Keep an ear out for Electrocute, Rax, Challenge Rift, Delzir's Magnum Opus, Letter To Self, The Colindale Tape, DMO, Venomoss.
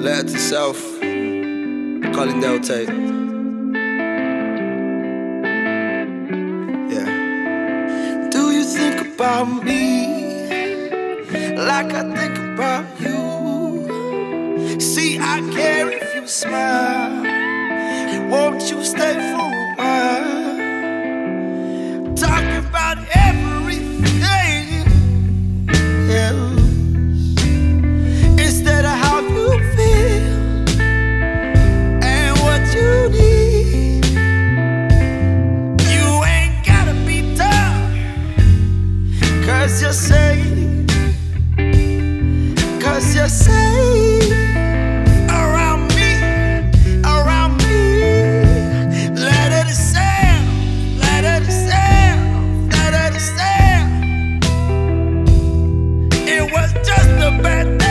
Letter to self, The Colindale Tape. Yeah. Do you think about me like I think about you? See, I care if you smile. Won't you stay for a while? Talking about everything else instead of how you feel and what you need. You ain't gotta be tough, 'cause you're safe, 'cause you're safe around me, around me. Letter to self, letter to self, letter to self. It was just a bad thing.